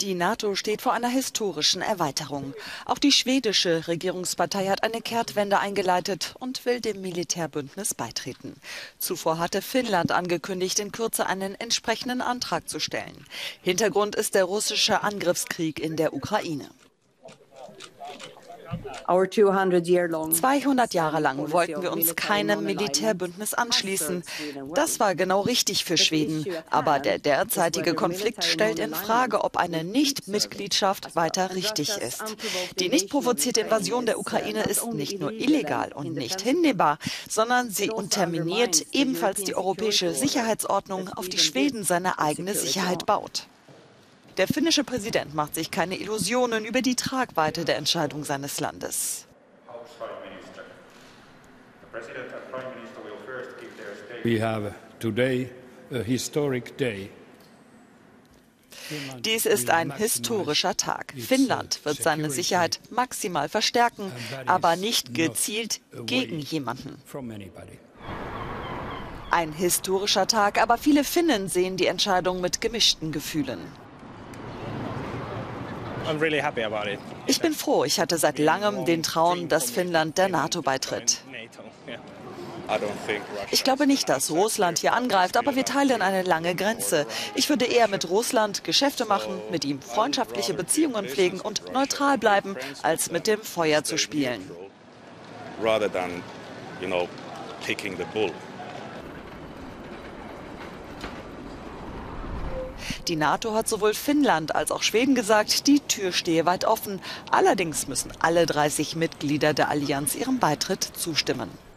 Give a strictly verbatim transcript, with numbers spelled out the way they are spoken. Die NATO steht vor einer historischen Erweiterung. Auch die schwedische Regierungspartei hat eine Kehrtwende eingeleitet und will dem Militärbündnis beitreten. Zuvor hatte Finnland angekündigt, in Kürze einen entsprechenden Antrag zu stellen. Hintergrund ist der russische Angriffskrieg in der Ukraine. zweihundert Jahre lang wollten wir uns keinem Militärbündnis anschließen. Das war genau richtig für Schweden. Aber der derzeitige Konflikt stellt in Frage, ob eine Nichtmitgliedschaft weiter richtig ist. Die nicht provozierte Invasion der Ukraine ist nicht nur illegal und nicht hinnehmbar, sondern sie unterminiert ebenfalls die europäische Sicherheitsordnung, auf die Schweden seine eigene Sicherheit baut. Der finnische Präsident macht sich keine Illusionen über die Tragweite der Entscheidung seines Landes. We have today a historic day. Dies ist ein historischer Tag. Finnland wird seine Sicherheit maximal verstärken, aber nicht gezielt gegen jemanden. Ein historischer Tag, aber viele Finnen sehen die Entscheidung mit gemischten Gefühlen. Ich bin froh, ich hatte seit langem den Traum, dass Finnland der NATO beitritt. Ich glaube nicht, dass Russland hier angreift, aber wir teilen eine lange Grenze. Ich würde eher mit Russland Geschäfte machen, mit ihm freundschaftliche Beziehungen pflegen und neutral bleiben, als mit dem Feuer zu spielen. Die NATO hat sowohl Finnland als auch Schweden gesagt, die Tür stehe weit offen. Allerdings müssen alle dreißig Mitglieder der Allianz ihrem Beitritt zustimmen.